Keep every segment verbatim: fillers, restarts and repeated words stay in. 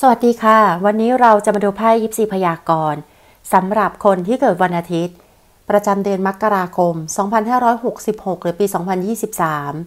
สวัสดีค่ะวันนี้เราจะมาดูไพ่ยิปซีพยากรณ์สำหรับคนที่เกิดวันอาทิตย์ประจำเดือนมกราคมสองพันห้าร้อยหกสิบหกหรือปีสองพันยี่สิบสา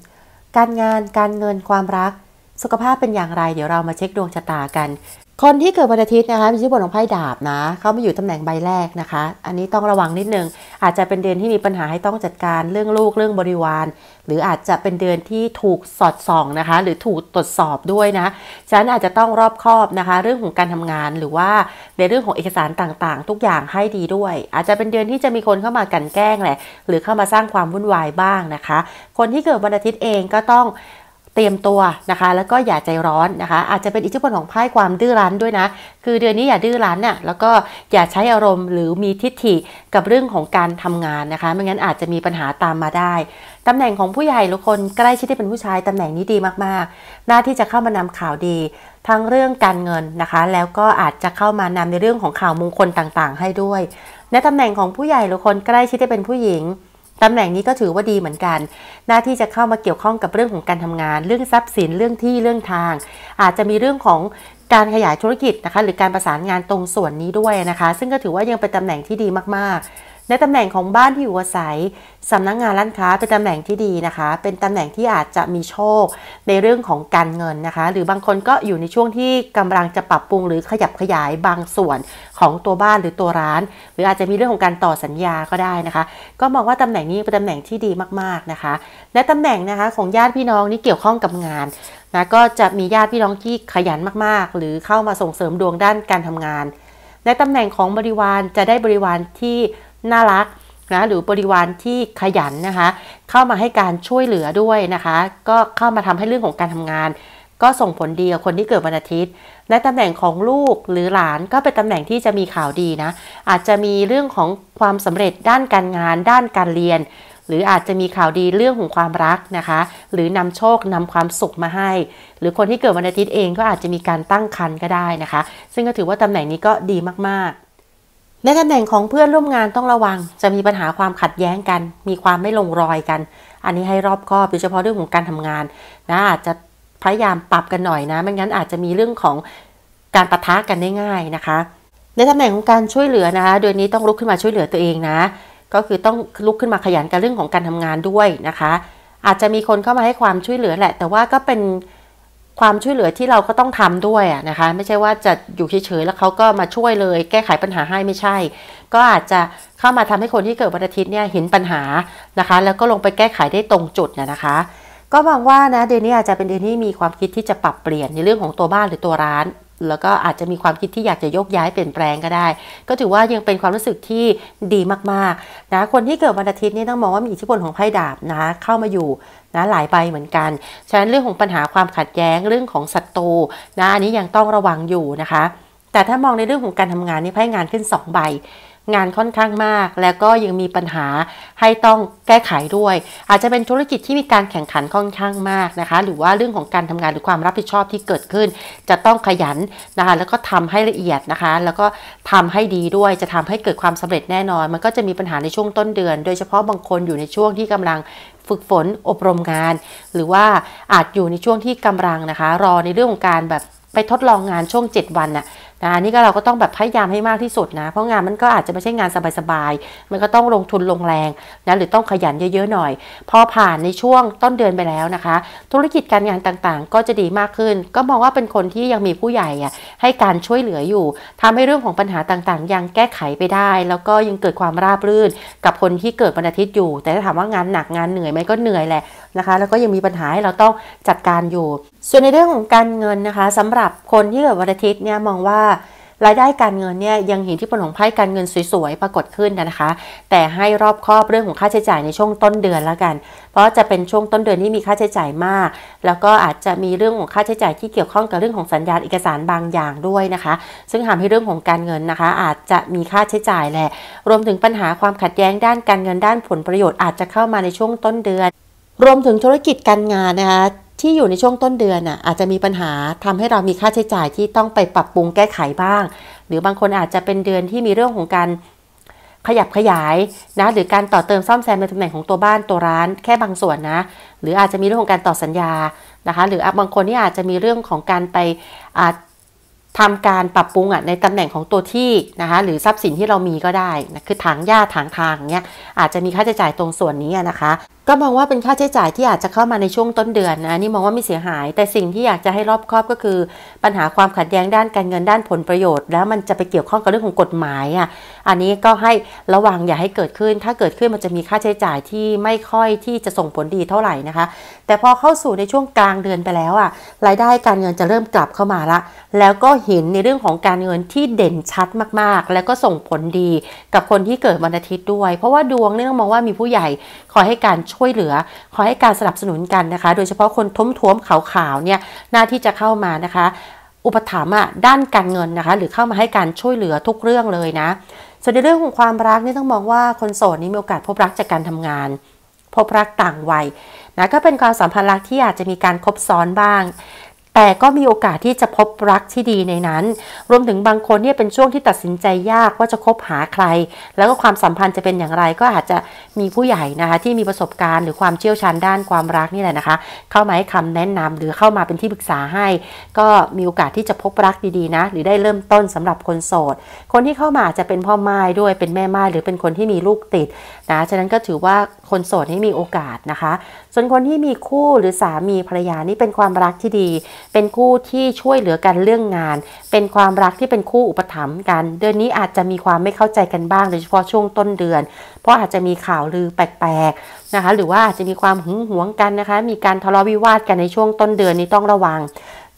มการงานการเงินความรักสุขภาพเป็นอย่างไรเดี๋ยวเรามาเช็คดวงชะตากันคนที่เกิดวันอาทิตย์นะคะมีชื่อบนของไพ่ดาบนะเขามาอยู่ตำแหน่งใบแรกนะคะอันนี้ต้องระวังนิดนึงอาจจะเป็นเดือนที่มีปัญหาให้ต้องจัดการเรื่องลูกเรื่องบริวารหรืออาจจะเป็นเดือนที่ถูกสอดส่องนะคะหรือถูกตรวจสอบด้วยนะฉะนั้นอาจจะต้องรอบคอบนะคะเรื่องของการทำงานหรือว่าในเรื่องของเอกสารต่างๆทุกอย่างให้ดีด้วยอาจจะเป็นเดือนที่จะมีคนเข้ามากันแกล้งแหละหรือเข้ามาสร้างความวุ่นวายบ้างนะคะคนที่เกิดวันอาทิตย์เองก็ต้องเตรียมตัวนะคะแล้วก็อย่าใจร้อนนะคะอาจจะเป็นอิทธิพลของไพ่ความดื้อรั้นด้วยนะคือเดือนนี้อย่าดื้อรั้นน่ะแล้วก็อย่าใช้อารมณ์หรือมีทิฐิกับเรื่องของการทำงานนะคะไม่งั้นอาจจะมีปัญหาตามมาได้ตำแหน่งของผู้ใหญ่หรือคนใกล้ชิดที่เป็นผู้ชายตำแหน่งนี้ดีมากๆหน้าที่จะเข้ามานำข่าวดีทั้งเรื่องการเงินนะคะแล้วก็อาจจะเข้ามานำในเรื่องของข่าวมงคลต่างๆให้ด้วยในตำแหน่งของผู้ใหญ่หรือคนใกล้ชิดที่เป็นผู้หญิงตำแหน่งนี้ก็ถือว่าดีเหมือนกันหน้าที่จะเข้ามาเกี่ยวข้องกับเรื่องของการทำงานเรื่องทรัพย์สินเรื่องที่เรื่องทางอาจจะมีเรื่องของการขยายธุรกิจนะคะหรือการประสานงานตรงส่วนนี้ด้วยนะคะซึ่งก็ถือว่ายังเป็นตำแหน่งที่ดีมากๆในตำแหน่งของบ้านที่อยู่อาศัยสำนักงานร้านค้าเป็นตำแหน่งที่ดีนะคะเป็นตำแหน่งที่อาจจะมีโชคในเรื่องของการเงินนะคะหรือบางคนก็อยู่ในช่วงที่กำลังจะปรับปรุงหรือขยับขยายบางส่วนของตัวบ้านหรือตัวร้านหรืออาจจะมีเรื่องของการต่อสัญญาก็ได้นะคะก็มองว่าตำแหน่งนี้เป็นตำแหน่งที่ดีมากๆนะคะและตำแหน่งนะคะของญาติพี่น้องนี่เกี่ยวข้องกับงานนะก็จะมีญาติพี่น้องที่ขยันมากๆหรือเข้ามาส่งเสริมดวงด้านการทำงานและตำแหน่งของบริวารจะได้บริวารที่น่ารักนะหรือบริวารที่ขยันนะคะเข้ามาให้การช่วยเหลือด้วยนะคะก็เข้ามาทำให้เรื่องของการทำงานก็ส่งผลดีกับคนที่เกิดวันอาทิตย์และตำแหน่งของลูกหรือหลานก็เป็นตำแหน่งที่จะมีข่าวดีนะอาจจะมีเรื่องของความสำเร็จด้านการงานด้านการเรียนหรืออาจจะมีข่าวดีเรื่องของความรักนะคะหรือนำโชคนำความสุขมาให้หรือคนที่เกิดวันอาทิตย์เองก็อาจจะมีการตั้งครรภ์ก็ได้นะคะซึ่งก็ถือว่าตำแหน่งนี้ก็ดีมากๆในตำแหน่งของเพื่อนร่วมงานต้องระวังจะมีปัญหาความขัดแย้งกันมีความไม่ลงรอยกันอันนี้ให้รอบคอบโดยเฉพาะเรื่องของการทำงานนะอาจจะพยายามปรับกันหน่อยนะไม่งั้นอาจจะมีเรื่องของการปะทะกันได้ง่ายนะคะในตำแหน่งของการช่วยเหลือนะคะโดยนี้ต้องลุกขึ้นมาช่วยเหลือตัวเองนะก็คือต้องลุกขึ้นมาขยันกับเรื่องของการทำงานด้วยนะคะอาจจะมีคนเข้ามาให้ความช่วยเหลือแหละแต่ว่าก็เป็นความช่วยเหลือที่เราก็ต้องทำด้วยนะคะไม่ใช่ว่าจะอยู่เฉยๆแล้วเขาก็มาช่วยเลยแก้ไขปัญหาให้ไม่ใช่ก็อาจจะเข้ามาทำให้คนที่เกิดวันอาทิตย์เนี่ยเห็นปัญหานะคะแล้วก็ลงไปแก้ไขได้ตรงจุดนะคะก็มองว่านะเดือนนี้อาจจะเป็นเดือนที่มีความคิดที่จะปรับเปลี่ยนในเรื่องของตัวบ้านหรือตัวร้านแล้วก็อาจจะมีความคิดที่อยากจะยกย้ายเปลี่ยนแปลงก็ได้ก็ถือว่ายังเป็นความรู้สึกที่ดีมากๆนะคนที่เกิดวันอาทิตย์นี่ต้องมองว่ามีอิทธิพลของไพ่ดาบนะเข้ามาอยู่นะหลายใบเหมือนกันฉะนั้นเรื่องของปัญหาความขัดแย้งเรื่องของศัตรูนะอันนี้ยังต้องระวังอยู่นะคะแต่ถ้ามองในเรื่องของการทำงานนี่ไพ่งานขึ้นสองใบงานค่อนข้างมากแล้วก็ยังมีปัญหาให้ต้องแก้ไขด้วยอาจจะเป็นธุรกิจที่มีการแข่งขันค่อนข้างมากนะคะหรือว่าเรื่องของการทำงานหรือความรับผิดชอบที่เกิดขึ้นจะต้องขยันนะคะแล้วก็ทำให้ละเอียดนะคะแล้วก็ทำให้ดีด้วยจะทำให้เกิดความสำเร็จแน่นอนมันก็จะมีปัญหาในช่วงต้นเดือนโดยเฉพาะบางคนอยู่ในช่วงที่กำลังฝึกฝนอบรมงานหรือว่าอาจอยู่ในช่วงที่กำลังนะคะรอในเรื่องของการแบบไปทดลองงานช่วงเจ็ดวันน่ะนะนี่ก็เราก็ต้องแบบพยายามให้มากที่สุดนะเพราะงานมันก็อาจจะไม่ใช่งานสบายๆมันก็ต้องลงทุนลงแรงนะหรือต้องขยันเยอะๆหน่อยพอผ่านในช่วงต้นเดือนไปแล้วนะคะธุรกิจการงานต่างๆก็จะดีมากขึ้นก็มองว่าเป็นคนที่ยังมีผู้ใหญ่อะให้การช่วยเหลืออยู่ทำให้เรื่องของปัญหาต่างๆยังแก้ไขไปได้แล้วก็ยังเกิดความราบรื่นกับคนที่เกิดวันอาทิตย์อยู่แต่ถ้าถามว่างานหนักงานเหนื่อยไหมก็เหนื่อยแหละนะคะแล้วก็ยังมีปัญหาให้เราต้องจัดการอยู่ส่วนในเรื่องของการเงินนะคะสำหรับคนที่เกิดวันอาทิตย์เนี่ยมองว่ารายได้การเงินเนี่ยยังเห็นที่ผลของไพ่การเงินสวยๆปรากฏขึ้นนะคะแต่ให้รอบคอบเรื่องของค่าใช้จ่ายในช่วงต้นเดือนแล้วกันเพราะจะเป็นช่วงต้นเดือนที่มีค่าใช้จ่ายมากแล้วก็อาจจะมีเรื่องของค่าใช้จ่ายที่เกี่ยวข้องกับเรื่องของสัญญาเอกสารบางอย่างด้วยนะคะซึ่งทำให้เรื่องของการเงินนะคะอาจจะมีค่าใช้จ่ายแหละรวมถึงปัญหาความขัดแย้งด้านการเงินด้านผลประโยชน์อาจจะเข้ามาในช่วงต้นเดือนรวมถึงธุรกิจการงานนะคะที่อยู่ในช่วงต้นเดือนน่ะอาจจะมีปัญหาทำให้เรามีค่าใช้จ่ายที่ต้องไปปรับปรุงแก้ไขบ้างหรือบางคนอาจจะเป็นเดือนที่มีเรื่องของการขยับขยายนะหรือการต่อเติมซ่อมแซมในตำแหน่งของตัวบ้านตัวร้านแค่บางส่วนนะหรืออาจจะมีเรื่องของการต่อสัญญานะคะหรือบางคนนี่อาจจะมีเรื่องของการไป ทำการปรับปรุงอ่ะในตำแหน่งของตัวที่นะคะหรือทรัพย์สินที่เรามีก็ได้นะคือถางหญ้าถางทางเนี้ยอาจจะมีค่าใช้จ่ายตรงส่วนนี้นะคะก็มองว่าเป็นค่าใช้จ่ายที่อาจจะเข้ามาในช่วงต้นเดือนนะนี่มองว่าไม่เสียหายแต่สิ่งที่อยากจะให้รอบครอบก็คือปัญหาความขัดแย้งด้านการเงินด้านผลประโยชน์แล้วมันจะไปเกี่ยวข้องกับเรื่องของกฎหมายอ่ะอันนี้ก็ให้ระวังอย่าให้เกิดขึ้นถ้าเกิดขึ้นมันจะมีค่าใช้จ่ายที่ไม่ค่อยที่จะส่งผลดีเท่าไหร่นะคะแต่พอเข้าสู่ในช่วงกลางเดือนไปแล้วอ่ะรายได้การเงินจะเริ่มกลับเข้ามาละแล้วก็เห็นในเรื่องของการเงินที่เด่นชัดมากๆแล้วก็ส่งผลดีกับคนที่เกิดวันอาทิตย์ด้วยเพราะว่าดวงเนี่ยมองว่ามีผู้ใหญ่คอยให้การช่วยเหลือขอให้การสนับสนุนกันนะคะโดยเฉพาะคนท้วมๆขาวๆเนี่ยหน้าที่จะเข้ามานะคะอุปถัมภ์อ่ะด้านการเงินนะคะหรือเข้ามาให้การช่วยเหลือทุกเรื่องเลยนะส่วนในเรื่องของความรักนี่ต้องมองว่าคนโสดนี้มีโอกาสพบรักจากการทำงานพบรักต่างวัยนะก็เป็นความสัมพันธ์รักที่อาจจะมีการคบซ้อนบ้างแต่ก็มีโอกาสที่จะพบรักที่ดีในนั้นรวมถึงบางคนเนี่ยเป็นช่วงที่ตัดสินใจยากว่าจะคบหาใครแล้วก็ความสัมพันธ์จะเป็นอย่างไรก็อาจจะมีผู้ใหญ่นะคะที่มีประสบการณ์หรือความเชี่ยวชาญด้านความรักนี่แหละนะคะเข้ามาให้คำแนะนำหรือเข้ามาเป็นที่ปรึกษาให้ก็มีโอกาสที่จะพบรักดีๆนะหรือได้เริ่มต้นสำหรับคนโสดคนที่เข้ามาอาจจะเป็นพ่อม่ายด้วยเป็นแม่ม่ายหรือเป็นคนที่มีลูกติดนะฉะนั้นก็ถือว่าคนโสดนี่มีโอกาสนะคะส่วนคนที่มีคู่หรือสามีภรรยานี่เป็นความรักที่ดีเป็นคู่ที่ช่วยเหลือกันเรื่องงานเป็นความรักที่เป็นคู่อุปถัมภ์กันเดือนนี้อาจจะมีความไม่เข้าใจกันบ้างโดยเฉพาะช่วงต้นเดือนเพราะอาจจะมีข่าวลือแปลกๆนะคะหรือว่าอาจจะมีความหึงหวงกันนะคะมีการทะเลาะวิวาทกันในช่วงต้นเดือนนี้ต้องระวัง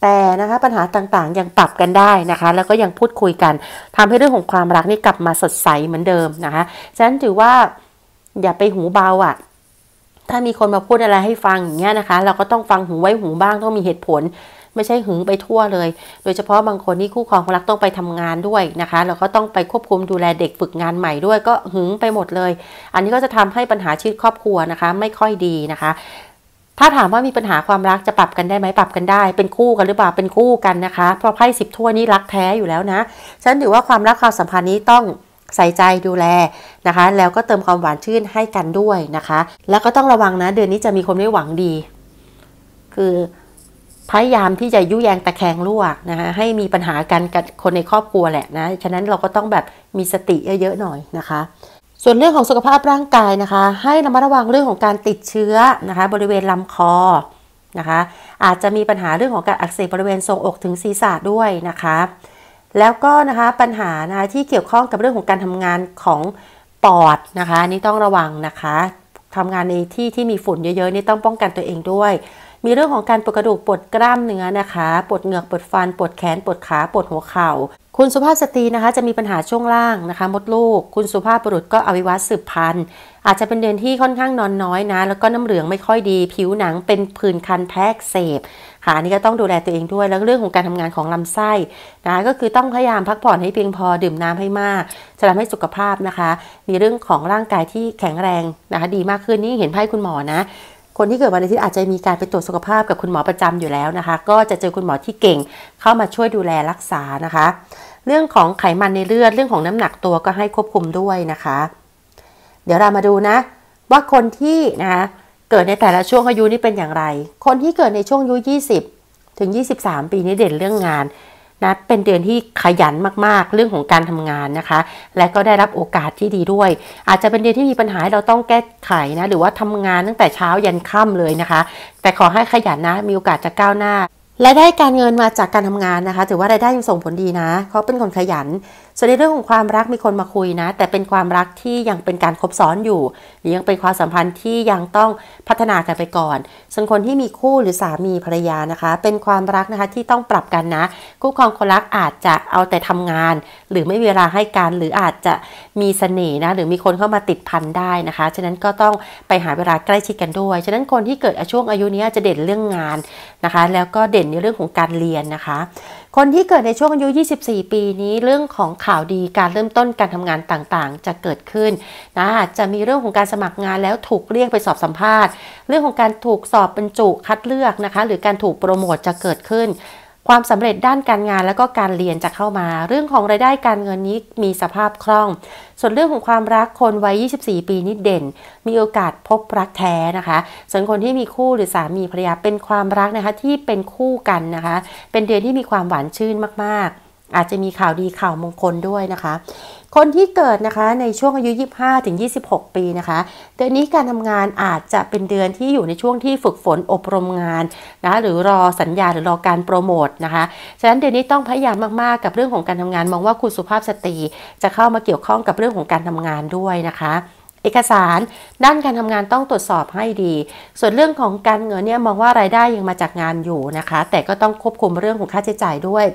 แต่นะคะปัญหาต่างๆยังปรับกันได้นะคะแล้วก็ยังพูดคุยกันทำให้เรื่องของความรักนี่กลับมาสดใสเหมือนเดิมนะคะฉะนั้นถือว่าอย่าไปหูเบาอ่ะถ้ามีคนมาพูดอะไรให้ฟังอย่างเงี้ยนะคะเราก็ต้องฟังหูไว้หูบ้างต้องมีเหตุผลไม่ใช่หึงไปทั่วเลยโดยเฉพาะบางคนที่คู่ครองรักต้องไปทำงานด้วยนะคะเราก็ต้องไปควบคุมดูแลเด็กฝึกงานใหม่ด้วยก็หึงไปหมดเลยอันนี้ก็จะทำให้ปัญหาชีวิตครอบครัวนะคะไม่ค่อยดีนะคะถ้าถามว่ามีปัญหาความรักจะปรับกันได้ไหมปรับกันได้เป็นคู่กันหรือเปล่าเป็นคู่กันนะคะเพราะไพ่สิบถ้วยนี้รักแท้อยู่แล้วนะฉันถือว่าความรักความสัมพันธ์นี้ต้องใส่ใจดูแลนะคะแล้วก็เติมความหวานชื่นให้กันด้วยนะคะแล้วก็ต้องระวังนะเดือนนี้จะมีคนไม่หวังดีคือพยายามที่จะยุแยงตะแคงรั่วนะคะให้มีปัญหากันกับคนในครอบครัวแหละนะฉะนั้นเราก็ต้องแบบมีสติเยอะๆหน่อยนะคะส่วนเรื่องของสุขภาพร่างกายนะคะให้ระมัดระวังเรื่องของการติดเชื้อนะคะบริเวณลำคอนะคะอาจจะมีปัญหาเรื่องของการอักเสบบริเวณทรวงอกถึงศีรษะด้วยนะคะแล้วก็นะคะปัญหานะคะที่เกี่ยวข้องกับเรื่องของการทำงานของปอดนะคะนี่ต้องระวังนะคะทำงานในที่ที่มีฝุ่นเยอะๆนี่ต้องป้องกันตัวเองด้วยมีเรื่องของการปวดกระดูกปวดกล้ามเนื้อนะคะปวดเหงือกปวดฟันปวดแขนปวดขาปวดหัวเข่าคุณสุภาพสตรีนะคะจะมีปัญหาช่วงล่างนะคะมดลูกคุณสุภาพบุรุษก็อวัยวะสืบพันธุ์อาจจะเป็นเดือนที่ค่อนข้างนอนน้อยนะแล้วก็น้ำเหลืองไม่ค่อยดีผิวหนังเป็นผื่นคันแทรกเสพค่ะอันนี้ก็ต้องดูแลตัวเองด้วยแล้วเรื่องของการทำงานของลำไส้นะก็คือต้องพยายามพักผ่อนให้เพียงพอดื่มน้ำให้มากจะทำให้สุขภาพนะคะมีเรื่องของร่างกายที่แข็งแรงนะคะดีมากขึ้นนี่เห็นไพ่คุณหมอนะคนที่เกิดวันอาทิตย์อาจจะมีการไปตรวจสุขภาพกับคุณหมอประจำอยู่แล้วนะคะก็จะเจอคุณหมอที่เก่งเข้ามาช่วยดูแลรักษานะคะเรื่องของไขมันในเลือดเรื่องของน้ำหนักตัวก็ให้ควบคุมด้วยนะคะเดี๋ยวเรามาดูนะว่าคนที่นะคะเกิดในแต่ละช่วงอายุนี่เป็นอย่างไรคนที่เกิดในช่วงอายุยี่สิบถึงยี่สิบสามปีนี้เด่นเรื่องงานนะเป็นเดือนที่ขยันมากๆเรื่องของการทำงานนะคะและก็ได้รับโอกาสที่ดีด้วยอาจจะเป็นเดือนที่มีปัญหาเราต้องแก้ไขนะหรือว่าทำงานตั้งแต่เช้ายันค่ำเลยนะคะแต่ขอให้ขยันนะมีโอกาสจะก้าวหน้าและได้การเงินมาจากการทำงานนะคะถือว่ารายได้ยังส่งผลดีนะเขาเป็นคนขยันส่วนในเรื่องของความรักมีคนมาคุยนะแต่เป็นความรักที่ยังเป็นการคบซ้อนอยู่หรือยังเป็นความสัมพันธ์ที่ยังต้องพัฒนากันไปก่อนส่วนคนที่มีคู่หรือสามีภรรยานะคะเป็นความรักนะคะที่ต้องปรับกันนะคู่ครองคนรักอาจจะเอาแต่ทำงานหรือไม่มีเวลาให้กันหรืออาจจะมีเสน่ห์นะหรือมีคนเข้ามาติดพันได้นะคะฉะนั้นก็ต้องไปหาเวลาใกล้ชิดกันด้วยฉะนั้นคนที่เกิดช่วงอายุนี้จะเด่นเรื่องงานนะคะแล้วก็เด่นในเรื่องของการเรียนนะคะคนที่เกิดในช่วงอายุยี่สิบสี่ปีนี้เรื่องของข่าวดีการเริ่มต้นการทำงานต่างๆจะเกิดขึ้นนะจะมีเรื่องของการสมัครงานแล้วถูกเรียกไปสอบสัมภาษณ์เรื่องของการถูกสอบบรรจุคัดเลือกนะคะหรือการถูกโปรโมทจะเกิดขึ้นความสำเร็จด้านการงานแล้วก็การเรียนจะเข้ามาเรื่องของรายได้การเงินนี้มีสภาพคล่องส่วนเรื่องของความรักคนวัยยี่สิบสี่ปีนี้เด่นมีโอกาสพบรักแท้นะคะส่วนคนที่มีคู่หรือสามีภรรยาเป็นความรักนะคะที่เป็นคู่กันนะคะเป็นเดือนที่มีความหวานชื่นมากๆ อาจจะมีข่าวดีข่าวมงคลด้วยนะคะคนที่เกิดนะคะในช่วงอายุ ยี่สิบห้าถึงยี่สิบหก ปีนะคะเดือนนี้การทำงานอาจจะเป็นเดือนที่อยู่ในช่วงที่ฝึกฝนอบรมงานนะหรือรอสัญญาหรือรอการโปรโมทนะคะฉะนั้นเดือนนี้ต้องพยายามมากๆกับเรื่องของการทำงานมองว่าคุณสุภาพสตรีจะเข้ามาเกี่ยวข้องกับเรื่องของการทำงานด้วยนะคะเอกสารด้านการทำงานต้องตรวจสอบให้ดีส่วนเรื่องของการเงินเนี่ยมองว่ารายได้ยังมาจากงานอยู่นะคะแต่ก็ต้องควบคุมเรื่องของค่าใช้จ่ายด้วย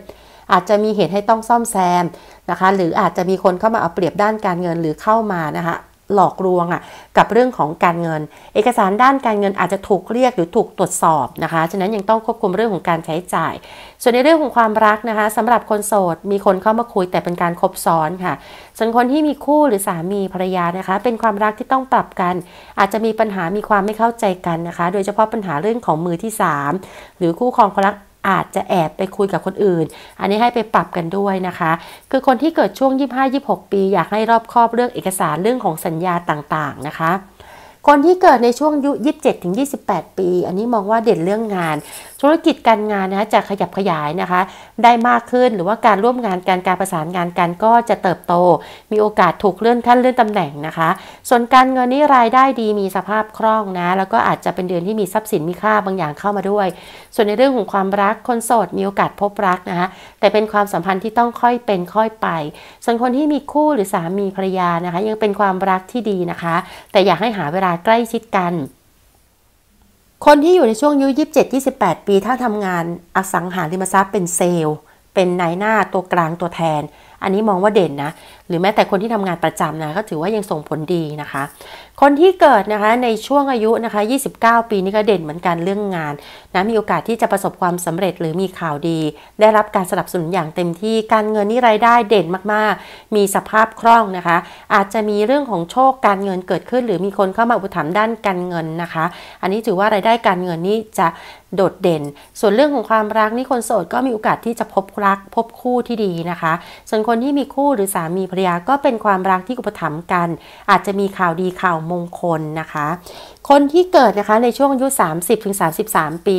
อาจจะมีเหตุให้ต้องซ่อมแซมนะคะหรืออาจจะมีคนเข้ามาเอาเปรียบด้านการเงินหรือเข้ามานะคะหลอกลวงอ่ะกับเรื่องของการเงินเอกสารด้านการเงินอาจจะถูกเรียกหรือถูกตรวจสอบนะคะฉะนั้นยังต้องควบคุมเรื่องของการใช้จ่ายส่วนในเรื่องของความรักนะคะสำหรับคนโสดมีคนเข้ามาคุยแต่เป็นการคบซ้อนค่ะส่วนคนที่มีคู่หรือสามีภรรยานะคะเป็นความรักที่ต้องปรับกันอาจจะมีปัญหามีความไม่เข้าใจกันนะคะโดยเฉพาะปัญหาเรื่องของมือที่สามหรือคู่ครองคนรักอาจจะแอบไปคุยกับคนอื่นอันนี้ให้ไปปรับกันด้วยนะคะคือคนที่เกิดช่วง ยี่สิบห้าถึงยี่สิบหก ปีอยากให้รอบคอบเรื่องเอกสารเรื่องของสัญญาต่างๆนะคะคนที่เกิดในช่วงอายุ ยี่สิบเจ็ดถึงยี่สิบแปด ปีอันนี้มองว่าเด่นเรื่องงานธุรกิจการงานนะจะขยับขยายนะคะได้มากขึ้นหรือว่าการร่วมงานการการประสานงานกันก็จะเติบโตมีโอกาสถูกเลื่อนขั้นเลื่อนตำแหน่งนะคะส่วนการเงินนี้รายได้ดีมีสภาพคล่องนะแล้วก็อาจจะเป็นเดือนที่มีทรัพย์สินมีค่าบางอย่างเข้ามาด้วยส่วนในเรื่องของความรักคนโสดมีโอกาสพบรักนะคะแต่เป็นความสัมพันธ์ที่ต้องค่อยเป็นค่อยไปส่วนคนที่มีคู่หรือสามีภรรยานะคะยังเป็นความรักที่ดีนะคะแต่อยากให้หาเวลาใกล้ชิดกันคนที่อยู่ในช่วงอายุ ยี่สิบเจ็ดถึงยี่สิบแปด ปีถ้าทำงานอสังหาริมทรัพย์เป็นเซลล์เป็นนายหน้าตัวกลางตัวแทนอันนี้มองว่าเด่นนะหรือแม้แต่คนที่ทำงานประจำนะก็ถือว่ายังส่งผลดีนะคะคนที่เกิดนะคะในช่วงอายุนะคะยี่สิบเก้าปีนี่ก็เด่นเหมือนกันเรื่องงานนะมีโอกาสที่จะประสบความสำเร็จหรือมีข่าวดีได้รับการสนับสนุนอย่างเต็มที่การเงินนี่รายได้เด่นมากๆมีสภาพคล่องนะคะอาจจะมีเรื่องของโชคการเงินเกิดขึ้นหรือมีคนเข้ามาอุปถัมภ์ด้านการเงินนะคะอันนี้ถือว่ารายได้การเงินนี่จะโดดเด่นส่วนเรื่องของความรักนี่คนโสดก็มีโอกาสที่จะพบรักพบคู่ที่ดีนะคะส่วนคนที่มีคู่หรือสามีภรรยาก็เป็นความรักที่อุปถัมภ์กันอาจจะมีข่าวดีข่าวมงคลนะคะคนที่เกิดนะคะในช่วงอายุ สามสิบถึงสามสิบสาม ปี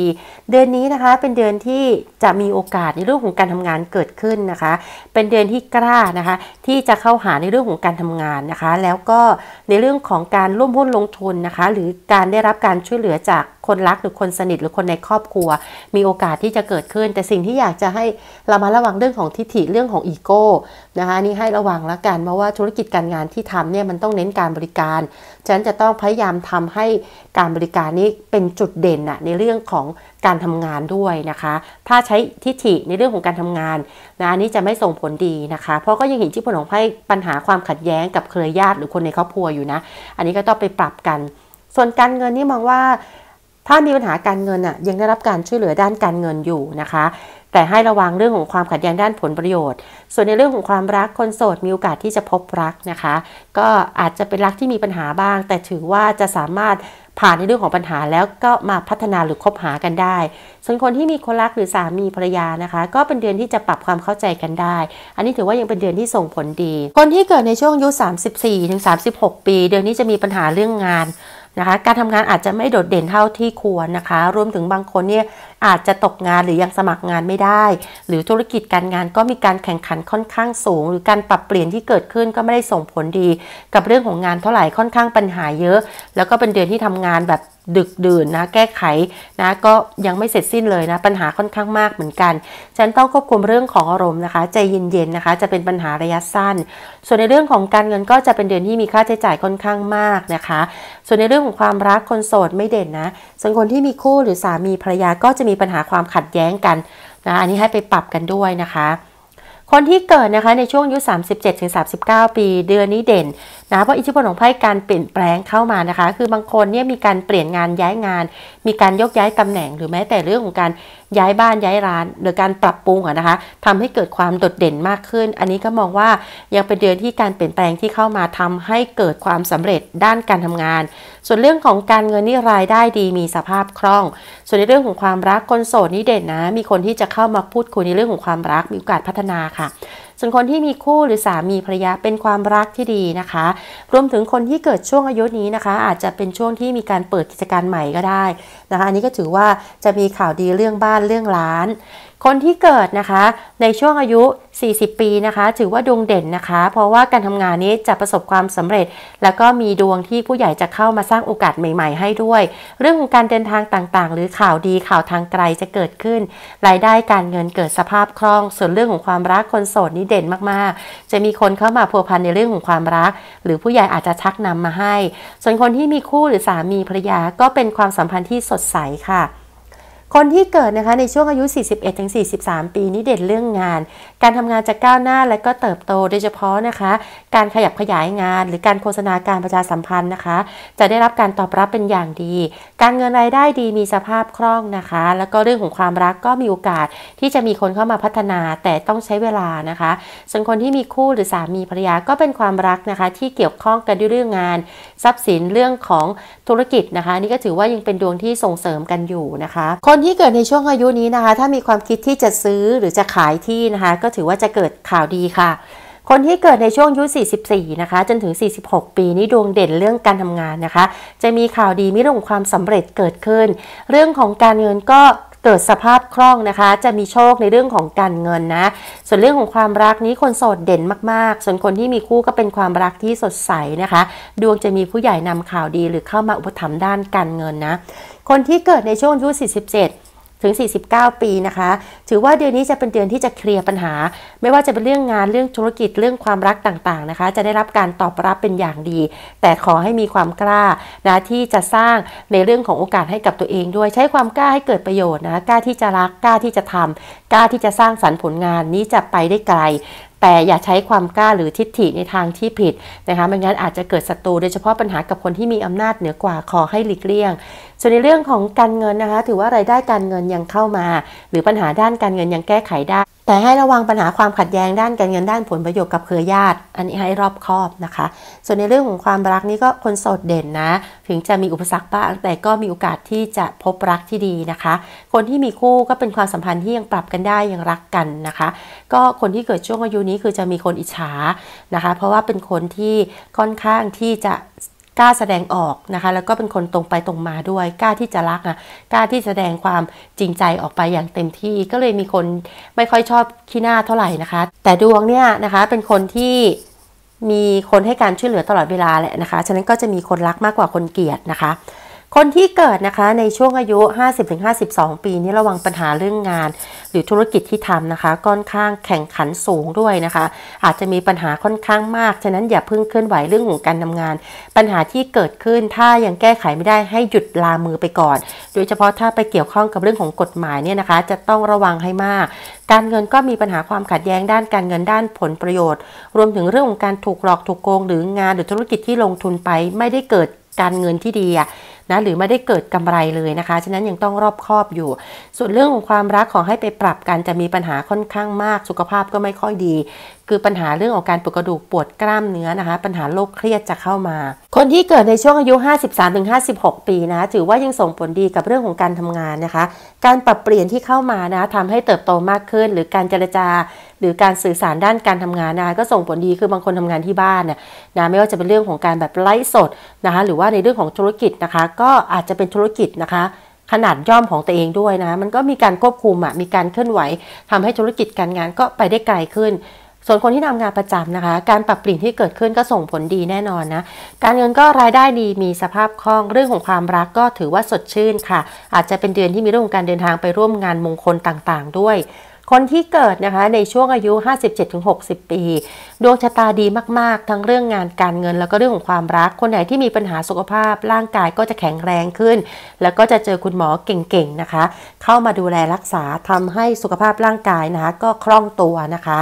เดือนนี้นะคะเป็นเดือนที่จะมีโอกาสในเรื่องของการทำงานเกิดขึ้นนะคะเป็นเดือนที่กล้านะคะที่จะเข้าหาในเรื่องของการทำงานนะคะแล้วก็ในเรื่องของการร่วมหุ้นลงทุนนะคะหรือการได้รับการช่วยเหลือจากคนรักหรือคนสนิทหรือคนในครอบครัวมีโอกาสที่จะเกิดขึ้นแต่สิ่งที่อยากจะให้เรามาระวังเรื่องของทิฐิเรื่องของอีโก้นะคะนี่ให้ระวังแล้วกันเพราะว่าธุรกิจการงานที่ทำเนี่ยมันต้องเน้นการบริการฉะนั้นจะต้องพยายามทำให้การบริการนี้เป็นจุดเด่นนะในเรื่องของการทำงานด้วยนะคะถ้าใช้ทิฐิในเรื่องของการทำงานนะอันนี้จะไม่ส่งผลดีนะคะเพราะก็ยังเห็นที่ผลของปัญหาความขัดแย้งกับเครือญาติหรือคนในครอบครัวอยู่นะอันนี้ก็ต้องไปปรับกันส่วนการเงินนี่มองว่าถ้ามีปัญหาการเงินน่ะยังได้รับการช่วยเหลือด้านการเงินอยู่นะคะแต่ให้ระวังเรื่องของความขัดแย้งด้านผลประโยชน์ส่วนในเรื่องของความรักคนโสดมีโอกาสที่จะพบรักนะคะก็อาจจะเป็นรักที่มีปัญหาบ้างแต่ถือว่าจะสามารถผ่านในเรื่องของปัญหาแล้วก็มาพัฒนาหรือคบหากันได้ส่วนคนที่มีคนรักหรือสามีภรรยานะคะก็เป็นเดือนที่จะปรับความเข้าใจกันได้อันนี้ถือว่ายังเป็นเดือนที่ส่งผลดีคนที่เกิดในช่วงอายุ สามสิบสี่ถึงสามสิบหก ปีเดือนนี้จะมีปัญหาเรื่องงานนะคะการทำงานอาจจะไม่โดดเด่นเท่าที่ควรนะคะรวมถึงบางคนเนี่ยอาจจะตกงานหรือยังสมัครงานไม่ได้หรือธุรกิจการงานก็มีการแข่งขันค่อนข้างสูงหรือการปรับเปลี่ยนที่เกิดขึ้นก็ไม่ได้ส่งผลดีกับเรื่องของงานเท่าไหร่ค่อนข้างปัญหาเยอะแล้วก็เป็นเดือนที่ทำงานแบบดึกดื่นนะแก้ไขนะก็ยังไม่เสร็จสิ้นเลยนะปัญหาค่อนข้างมากเหมือนกันฉะนั้นต้องควบคุมเรื่องของอารมณ์นะคะใจเย็นๆนะคะจะเป็นปัญหาระยะสั้นส่วนในเรื่องของการเงินก็จะเป็นเดือนที่มีค่าใช้จ่ายค่อนข้างมากนะคะส่วนในเรื่องของความรักคนโสดไม่เด่นนะส่วนคนที่มีคู่หรือสามีภรรยาก็จะมีปัญหาความขัดแย้งกันนะอันนี้ให้ไปปรับกันด้วยนะคะคนที่เกิดนะคะในช่วงอายุ สามสิบเจ็ดถึงสามสิบเก้า ปีเดือนนี้เด่นนะเพราะอิทธิพลของไพ่การเปลี่ยนแปลงเข้ามานะคะคือบางคนเนี่ยมีการเปลี่ยนงานย้ายงานมีการยกย้ายตำแหน่งหรือแม้แต่เรื่องของการย้ายบ้านย้ายร้านหรือการปรับปรุงอะนะคะทำให้เกิดความโดดเด่นมากขึ้นอันนี้ก็มองว่ายังเป็นเดือนที่การเปลี่ยนแปลงที่เข้ามาทำให้เกิดความสำเร็จด้านการทำงานส่วนเรื่องของการเงินนี่รายได้ดีมีสภาพคล่องส่วนในเรื่องของความรักคนโสดนี่เด่นนะมีคนที่จะเข้ามาพูดคุยในเรื่องของความรักมีโอกาสพัฒนาค่ะส่วนคนที่มีคู่หรือสามีภรรยาเป็นความรักที่ดีนะคะรวมถึงคนที่เกิดช่วงอายุนี้นะคะอาจจะเป็นช่วงที่มีการเปิดกิจการใหม่ก็ได้นะคะอันนี้ก็ถือว่าจะมีข่าวดีเรื่องบ้านเรื่องร้าน คนที่เกิดนะคะในช่วงอายุสี่สิบปีนะคะถือว่าดวงเด่นนะคะเพราะว่าการทำงานนี้จะประสบความสำเร็จแล้วก็มีดวงที่ผู้ใหญ่จะเข้ามาสร้างโอกาสใหม่ๆให้ด้วยเรื่องของการเดินทางต่างๆหรือข่าวดีข่าวทางไกลจะเกิดขึ้นรายได้การเงินเกิดสภาพคล่องส่วนเรื่องของความรักคนโสดนี่เด่นมากๆจะมีคนเข้ามาพัวพันในเรื่องของความรักหรือผู้ใหญ่อาจจะชักนำมาให้ส่วนคนที่มีคู่หรือสามีภรรยาก็เป็นความสัมพันธ์ที่สดใสค่ะคนที่เกิดนะคะในช่วงอายุ สี่สิบเอ็ดถึงสี่สิบสาม ปีนี้เด่นเรื่องงานการทำงานจะก้าวหน้าและก็เติบโตโดยเฉพาะนะคะการขยับขยายงานหรือการโฆษณาการประชาสัมพันธ์นะคะจะได้รับการตอบรับเป็นอย่างดีการเงินรายได้ดีมีสภาพคล่องนะคะแล้วก็เรื่องของความรักก็มีโอกาสที่จะมีคนเข้ามาพัฒนาแต่ต้องใช้เวลานะคะส่วนคนที่มีคู่หรือสามีภรรยาก็เป็นความรักนะคะที่เกี่ยวข้องกันด้วยเรื่องงานทรัพย์สินเรื่องของธุรกิจนะคะนี่ก็ถือว่ายังเป็นดวงที่ส่งเสริมกันอยู่นะคะคนที่เกิดในช่วงอายุนี้นะคะถ้ามีความคิดที่จะซื้อหรือจะขายที่นะคะก็ถือว่าจะเกิดข่าวดีค่ะคนที่เกิดในช่วงอายุสี่สิบสี่นะคะจนถึงสี่สิบหกปีนี้ดวงเด่นเรื่องการทำงานนะคะจะมีข่าวดีมีเรื่องของความสำเร็จเกิดขึ้นเรื่องของการเงินก็เกิดสภาพคล่องนะคะจะมีโชคในเรื่องของการเงินนะส่วนเรื่องของความรักนี้คนโสดเด่นมากๆส่วนคนที่มีคู่ก็เป็นความรักที่สดใสนะคะดวงจะมีผู้ใหญ่นำข่าวดีหรือเข้ามาอุปถัมภ์ด้านการเงินนะคนที่เกิดในช่วงอายุสี่สิบเจ็ดถึงสี่สิบเก้าปีนะคะถือว่าเดือนนี้จะเป็นเดือนที่จะเคลียร์ปัญหาไม่ว่าจะเป็นเรื่องงานเรื่องธุรกิจเรื่องความรักต่างๆนะคะจะได้รับการตอบรับเป็นอย่างดีแต่ขอให้มีความกล้านะที่จะสร้างในเรื่องของโอกาสให้กับตัวเองด้วยใช้ความกล้าให้เกิดประโยชน์นะกล้าที่จะรักกล้าที่จะทำกล้าที่จะสร้างสรรค์ผลงานนี้จะไปได้ไกลแต่อย่าใช้ความกล้าหรือทิฐิในทางที่ผิดนะคะไม่งั้นอาจจะเกิดศัตรูโดยเฉพาะปัญหากับคนที่มีอำนาจเหนือกว่าขอให้หลีกเลี่ยงส่วนในเรื่องของการเงินนะคะถือว่ารายได้การเงินยังเข้ามาหรือปัญหาด้านการเงินยังแก้ไขได้แต่ให้ระวังปัญหาความขัดแย้งด้านการเงินด้านผลประโยชน์กับเครือญาติอันนี้ให้รอบคอบนะคะส่วนในเรื่องของความรักนี่ก็คนโสดเด่นนะถึงจะมีอุปสรรคบ้างแต่ก็มีโอกาสที่จะพบรักที่ดีนะคะคนที่มีคู่ก็เป็นความสัมพันธ์ที่ยังปรับกันได้ยังรักกันนะคะก็คนที่เกิดช่วงอายุนี้คือจะมีคนอิจฉานะคะเพราะว่าเป็นคนที่ค่อนข้างที่จะกล้าแสดงออกนะคะแล้วก็เป็นคนตรงไปตรงมาด้วยกล้าที่จะรักนะกล้าที่แสดงความจริงใจออกไปอย่างเต็มที่ก็เลยมีคนไม่ค่อยชอบขี้หน้าเท่าไหร่นะคะแต่ดวงเนี่ยนะคะเป็นคนที่มีคนให้การช่วยเหลือตลอดเวลาแหละนะคะฉะนั้นก็จะมีคนรักมากกว่าคนเกลียดนะคะคนที่เกิดนะคะในช่วงอายุ ห้าสิบถึงห้าสิบสอง ปีนี้ระวังปัญหาเรื่องงานหรือธุรกิจที่ทำนะคะค่อนข้างแข่งขันสูงด้วยนะคะอาจจะมีปัญหาค่อนข้างมากฉะนั้นอย่าเพิ่งเคลื่อนไหวเรื่องของการทำงานปัญหาที่เกิดขึ้นถ้ายังแก้ไขไม่ได้ให้หยุดลามือไปก่อนโดยเฉพาะถ้าไปเกี่ยวข้องกับเรื่องของกฎหมายเนี่ยนะคะจะต้องระวังให้มากการเงินก็มีปัญหาความขัดแย้งด้านการเงินด้านผลประโยชน์รวมถึงเรื่องของการถูกหลอกถูกโกงหรืองานหรือธุรกิจที่ลงทุนไปไม่ได้เกิดการเงินที่ดีนะหรือไม่ได้เกิดกำไรเลยนะคะฉะนั้นยังต้องรอบคอบอยู่ส่วนเรื่องของความรักขอให้ไปปรับกันจะมีปัญหาค่อนข้างมากสุขภาพก็ไม่ค่อยดีคือปัญหาเรื่องของการปวดกระดูกปวดกล้ามเนื้อนะคะปัญหาโรคเครียดจะเข้ามาคนที่เกิดในช่วงอายุ ห้าสิบสามถึงห้าสิบหก ปีนะถือว่ายังส่งผลดีกับเรื่องของการทำงานนะคะการปรับเปลี่ยนที่เข้ามานะทำให้เติบโตมากขึ้นหรือการเจรจาหรือการสื่อสารด้านการทำงานนะคะก็ส่งผลดีคือบางคนทำงานที่บ้านนะนะไม่ว่าจะเป็นเรื่องของการแบบไลฟ์สดนะคะหรือว่าในเรื่องของธุรกิจนะคะก็อาจจะเป็นธุรกิจนะคะขนาดย่อมของตัวเองด้วยนะมันก็มีการควบคุมอ่ะมีการเคลื่อนไหวทำให้ธุรกิจการงานก็ไปได้ไกลขึ้นส่วนคนที่ทำงานประจำนะคะการปรับเปลี่ยนที่เกิดขึ้นก็ส่งผลดีแน่นอนนะการเงินก็รายได้ดีมีสภาพคล่องเรื่องของความรักก็ถือว่าสดชื่นค่ะอาจจะเป็นเดือนที่มีเรื่องของการเดินทางไปร่วมงานมงคลต่างๆด้วยคนที่เกิดนะคะในช่วงอายุ ห้าสิบเจ็ดถึงหกสิบ ปีดวงชะตาดีมากๆทั้งเรื่องงานการเงินแล้วก็เรื่องของความรักคนไหนที่มีปัญหาสุขภาพร่างกายก็จะแข็งแรงขึ้นแล้วก็จะเจอคุณหมอเก่งๆนะคะเข้ามาดูแลรักษาทำให้สุขภาพร่างกายนะคะก็คล่องตัวนะคะ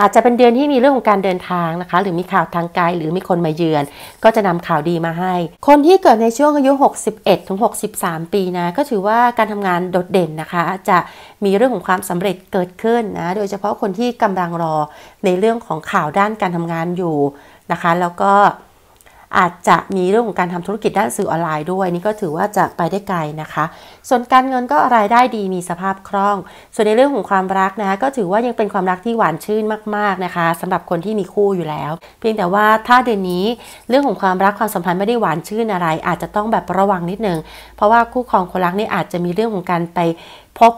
อาจจะเป็นเดือนที่มีเรื่องของการเดินทางนะคะหรือมีข่าวทางไกลหรือมีคนมาเยือนก็จะนำข่าวดีมาให้คนที่เกิดในช่วงอายุ หกสิบเอ็ดถึงหกสิบสาม ปีนะก็ถือว่าการทำงานโดดเด่นนะคะจะมีเรื่องของความสำเร็จเกิดขึ้นนะโดยเฉพาะคนที่กำลังรอในเรื่องของข่าวด้านการทำงานอยู่นะคะแล้วก็อาจจะมีเรื่องของการทำธุรกิจด้านสื่อออนไลน์ด้วยนี่ก็ถือว่าจะไปได้ไกลนะคะส่วนการเงินก็รายได้ดีมีสภาพคล่องส่วนในเรื่องของความรักนะก็ถือว่ายังเป็นความรักที่หวานชื่นมากๆนะคะสำหรับคนที่มีคู่อยู่แล้วเพียงแต่ว่าถ้าเดือนนี้เรื่องของความรักความสัมพันธ์ไม่ได้หวานชื่นอะไรอาจจะต้องแบบระวังนิดนึงเพราะว่าคู่ครองคนรักนี่อาจจะมีเรื่องของการไปพบ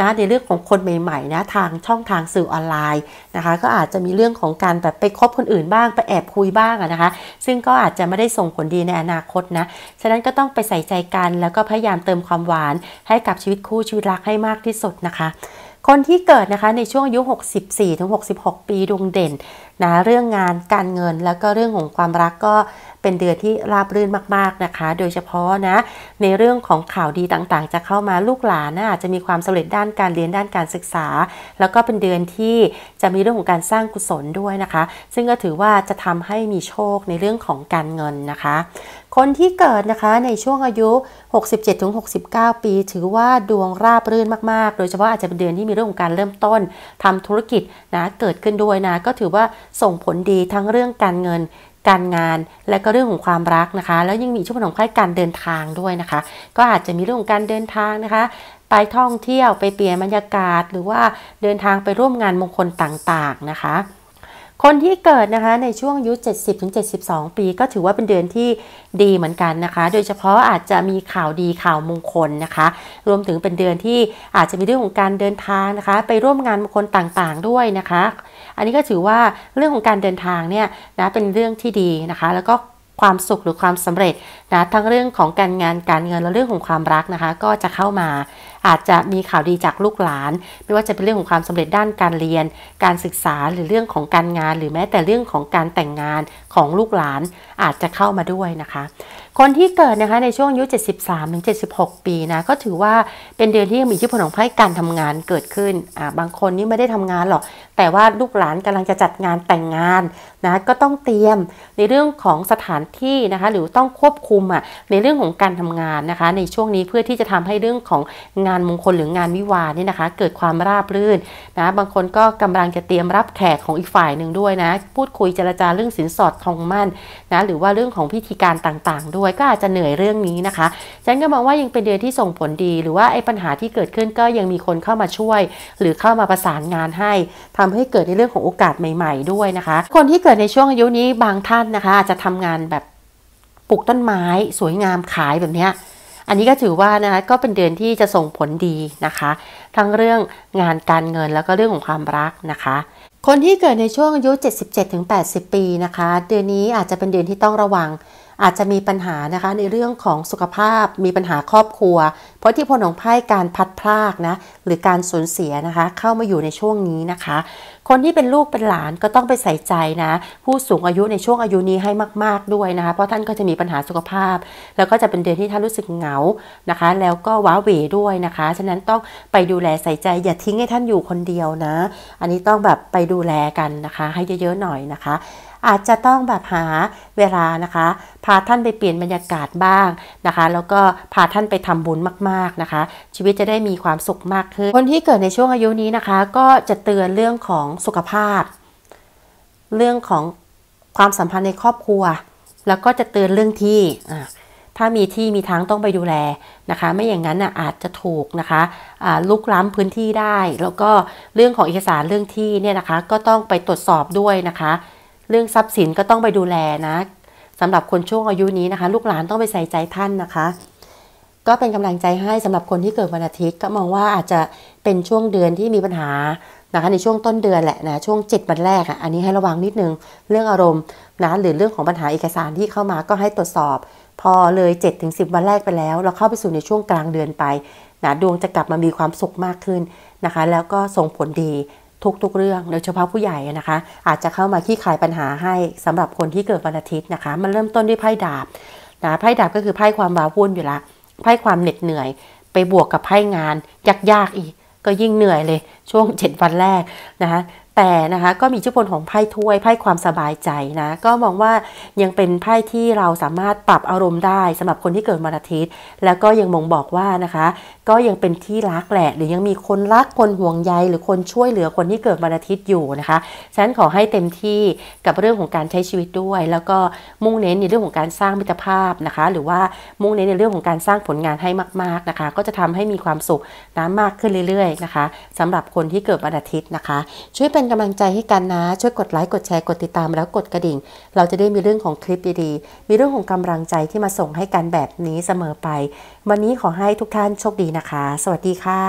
นะในเรื่องของคนใหม่ๆนะทางช่องทางสื่อออนไลน์นะคะก็อาจจะมีเรื่องของการแบบไปคบคนอื่นบ้างไปแอบคุยบ้างนะคะซึ่งก็อาจจะไม่ได้ส่งผลดีในอนาคตนะฉะนั้นก็ต้องไปใส่ใจกันแล้วก็พยายามเติมความหวานให้กับชีวิตคู่ชีวิตรักให้มากที่สุดนะคะคนที่เกิดนะคะในช่วงอายุหกสิบสี่ถึงหกสิบหกปีดวงเด่นนะเรื่องงานการเงินแล้วก็เรื่องของความรักก็เป็นเดือนที่ราบรื่นมากๆนะคะโดยเฉพาะนะในเรื่องของข่าวดีต่างๆจะเข้ามาลูกหลานนะอาจจะมีความสำเร็จด้านการเรียนด้านการศึกษาแล้วก็เป็นเดือนที่จะมีเรื่องของการสร้างกุศลด้วยนะคะซึ่งก็ถือว่าจะทำให้มีโชคในเรื่องของการเงินนะคะคนที่เกิดนะคะในช่วงอายุ หกสิบเจ็ดถึงหกสิบเก้า ปีถือว่าดวงราบรื่นมากๆโดยเฉพาะอาจจะเป็นเดือนที่มีเรื่องของการเริ่มต้นทำธุรกิจนะเกิดขึ้นด้วยนะก็ถือว่าส่งผลดีทั้งเรื่องการเงินการงานและก็เรื่องของความรักนะคะแล้วยังมีช่วงของค่ายการเดินทางด้วยนะคะก็อาจจะมีเรื่องของการเดินทางนะคะไปท่องเที่ยวไปเปลี่ยนบรรยากาศหรือว่าเดินทางไปร่วมงานมงคลต่างๆนะคะคนที่เกิดนะคะในช่วงอายุ เจ็ดสิบถึงเจ็ดสิบสอง ปีก็ถือว่าเป็นเดือนที่ดีเหมือนกันนะคะโดยเฉพาะอาจจะมีข่าวดีข่าวมงคลนะคะรวมถึงเป็นเดือนที่อาจจะมีเรื่องของการเดินทางนะคะไปร่วมงานมงคลต่างๆด้วยนะคะอันนี้ก็ถือว่าเรื่องของการเดินทางเนี่ยนะเป็นเรื่องที่ดีนะคะแล้วก็ความสุขหรือความสำเร็จนะทั้งเรื่องของการงานการเงินและเรื่องของความรักนะคะก็จะเข้ามาอาจจะมีข่าวดีจากลูกหลานไม่ว่าจะเป็นเรื่องของความสำเร็จด้านการเรียนการศึกษาหรือเรื่องของการงานหรือแม้แต่เรื่องของการแต่งงานของลูกหลานอาจจะเข้ามาด้วยนะคะคนที่เกิดนะคะในช่วงอายุ เจ็ดสิบสามถึงเจ็ดสิบหก ปีนะก็ถือว่าเป็นเดือนที่มีอิทธิพลของไพ่การทำงานเกิดขึ้นอ่าบางคนนี่ไม่ได้ทำงานหรอกแต่ว่าลูกหลานกำลังจะจัดงานแต่งงานนะก็ต้องเตรียมในเรื่องของสถานที่นะคะหรือต้องควบคุมอ่ะในเรื่องของการทำงานนะคะในช่วงนี้เพื่อที่จะทำให้เรื่องของงานมงคลหรืองานวิวาห์นี่นะคะเกิดความราบรื่นนะบางคนก็กำลังจะเตรียมรับแขกของอีกฝ่ายหนึ่งด้วยนะพูดคุยเจรจาเรื่องสินสอดทองมั่นนะหรือว่าเรื่องของพิธีการต่างๆด้วยก็อาจจะเหนื่อยเรื่องนี้นะคะฉันก็มองว่ายังเป็นเดือนที่ส่งผลดีหรือว่าไอ้ปัญหาที่เกิดขึ้นก็ยังมีคนเข้ามาช่วยหรือเข้ามาประสานงานให้ทำให้เกิดในเรื่องของโอกาสใหม่ๆด้วยนะคะคนที่เกิดในช่วงอายุนี้บางท่านนะคะอาจจะทำงานแบบปลูกต้นไม้สวยงามขายแบบเนี้ยอันนี้ก็ถือว่านะคะก็เป็นเดือนที่จะส่งผลดีนะคะทั้งเรื่องงานการเงินแล้วก็เรื่องของความรักนะคะคนที่เกิดในช่วงอายุ เจ็ดสิบเจ็ดถึงแปดสิบ ปีนะคะเดือนนี้อาจจะเป็นเดือนที่ต้องระวังอาจจะมีปัญหานะคะในเรื่องของสุขภาพมีปัญหาครอบครัวเพราะที่ผลของไพ่การพัดพรากนะหรือการสูญเสียนะคะเข้ามาอยู่ในช่วงนี้นะคะคนที่เป็นลูกเป็นหลานก็ต้องไปใส่ใจนะผู้สูงอายุในช่วงอายุนี้ให้มากๆด้วยนะคะเพราะท่านก็จะมีปัญหาสุขภาพแล้วก็จะเป็นเดือนที่ท่านรู้สึกเหงานะคะแล้วก็ว้าเหวด้วยนะคะฉะนั้นต้องไปดูแลใส่ใจอย่าทิ้งให้ท่านอยู่คนเดียวนะอันนี้ต้องแบบไปดูแลกันนะคะให้เยอะๆหน่อยนะคะอาจจะต้องแบบหาเวลานะคะพาท่านไปเปลี่ยนบรรยากาศบ้างนะคะแล้วก็พาท่านไปทำบุญมากๆนะคะชีวิตจะได้มีความสุขมากขึ้นคนที่เกิดในช่วงอายุนี้นะคะก็จะเตือนเรื่องของสุขภาพเรื่องของความสัมพันธ์ในครอบครัวแล้วก็จะเตือนเรื่องที่ถ้ามีที่มีทางต้องไปดูแลนะคะไม่อย่างนั้นนะอาจจะถูกนะคะลุกล้ำพื้นที่ได้แล้วก็เรื่องของเอกสารเรื่องที่เนี่ยนะคะก็ต้องไปตรวจสอบด้วยนะคะเรื่องทรัพย์สินก็ต้องไปดูแลนะสำหรับคนช่วงอายุนี้นะคะลูกหลานต้องไปใส่ใจท่านนะคะก็เป็นกำลังใจให้สำหรับคนที่เกิดวันอาทิตย์ก็มองว่าอาจจะเป็นช่วงเดือนที่มีปัญหานะคะในช่วงต้นเดือนแหละนะช่วงเจ็ดวันแรกอ่ะอันนี้ให้ระวังนิดนึงเรื่องอารมณ์นะหรือเรื่องของปัญหาเอกสารที่เข้ามาก็ให้ตรวจสอบพอเลย เจ็ดถึงสิบ วันแรกไปแล้วเราเข้าไปสู่ในช่วงกลางเดือนไปนะดวงจะกลับมามีความสุขมากขึ้นนะคะแล้วก็ส่งผลดีทุกๆเรื่องโดยเฉพาะผู้ใหญ่นะคะอาจจะเข้ามาคลี่คลายปัญหาให้สำหรับคนที่เกิดวันอาทิตย์นะคะมันเริ่มต้นด้วยไพ่ดาบนะไพ่ดาบก็คือไพ่ความว้าวุ่นอยู่ละไพ่ความเหน็ดเหนื่อยไปบวกกับไพ่งานยากๆอีกก็ยิ่งเหนื่อยเลยช่วงเจ็ดวันแรกนะคะแต่นะคะก็มีอิทธิพลของไพ่ถ้วยไพ่ความสบายใจนะก็มองว่ายังเป็นไพ่ที่เราสามารถปรับอารมณ์ได้สำหรับคนที่เกิดวันอาทิตย์แล้วก็ยังบ่งบอกว่านะคะก็ยังเป็นที่รักแหละหรือยังมีคนรักคนห่วงใยหรือคนช่วยเหลือคนที่เกิดวันอาทิตย์อยู่นะคะฉะนั้นขอให้เต็มที่กับเรื่องของการใช้ชีวิตด้วยแล้วก็มุ่งเน้นในเรื่องของการสร้างมิตรภาพนะคะหรือว่ามุ่งเน้นในเรื่องของการสร้างผลงานให้มากๆนะคะก็จะทำให้มีความสุขนะมากขึ้นเรื่อยๆนะคะสำหรับคนที่เกิดวันอาทิตย์นะคะช่วยเป็นกำลังใจให้กันนะช่วยกดไลค์กดแชร์กดติดตามแล้วกดกระดิ่งเราจะได้มีเรื่องของคลิปดีๆมีเรื่องของกำลังใจที่มาส่งให้กันแบบนี้เสมอไปวันนี้ขอให้ทุกท่านโชคดีนะคะสวัสดีค่ะ